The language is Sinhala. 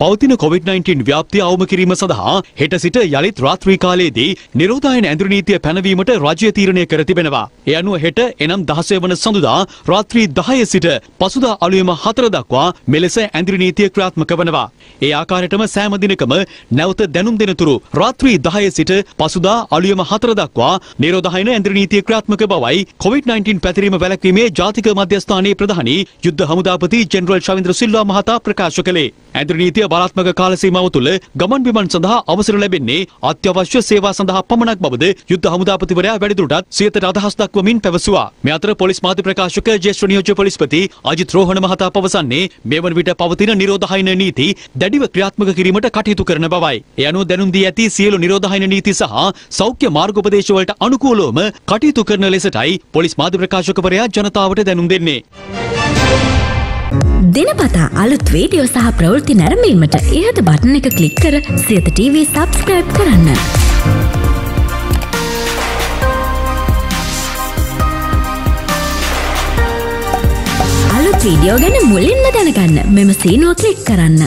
පවතින COVID-19 ව්‍යාප්තිය අවම කිරීම සඳහා හෙට සිට යලිත් රාත්‍රී කාලයේදී නිරෝධායන ඇඳුරු නීතිය පැනවීමට රජය තීරණය කර තිබෙනවා. ඒ අනුව හෙට එනම් 16 වන සඳුදා රාත්‍රී 10 සිට පසුදා අලුයම 4 දක්වා මෙලෙස ඇඳුරු නීතිය ක්‍රියාත්මක වෙනවා. ඒ ආකාරයටම සෑම දිනකම නැවත දැනුම් දෙනතුරු රාත්‍රී 10 සිට පසුදා අලුයම 4 දක්වා නිරෝධායන ඇඳුරු නීතිය ක්‍රියාත්මක බවයි COVID-19 පැතිරීම වැළැක්වීමේ ජාතික මධ්‍යස්ථානයේ ප්‍රධානී යුද්ධ හමුදාපති ජෙනරල් ශවින්ද්‍ර සිල්වා මහතා ප්‍රකාශ කළේ. ඇඳුරු නීතිය බලාත්මක කාල සීමාව තුළ ගමන් බිමන් සඳහා අවසර ලැබෙන්නේ අත්‍යවශ්‍ය සේවා සඳහා පමණක් බවද යුද්ධ හමුදාපතිවරයා වැඩිදුරටත් සියයට අදහස් දක්වමින් පැවසුවා. මේ අතර පොලිස් මාධ්‍ය ප්‍රකාශක ජේෂ්ඨ නියෝජ්‍ය පොලිස්පති අජිත් රෝහණ මහතා පවසන්නේ මේ වන විට පවතින නිරෝධායන නීති දැඩිව ක්‍රියාත්මක කිරීමට කටයුතු කරන බවයි. ඒ අනුව දැනුම් දී ඇති සියලු නිරෝධායන නීති සහ සෞඛ්‍ය මාර්ගෝපදේශ වලට අනුකූලවම කටයුතු කරන ලෙසටයි පොලිස් මාධ්‍ය ප්‍රකාශකවරයා ජනතාවට දැනුම් දෙන්නේ. දිනපතා අලුත් වීඩියෝ සහ ප්‍රවෘත්ති නැරඹීමට ඉහත බටන් එක ක්ලික් කර සියත TV subscribe කරන්න. අලුත් වීඩියෝ ගැන මුලින්ම දැනගන්න මෙම සීනුව ක්ලික් කරන්න.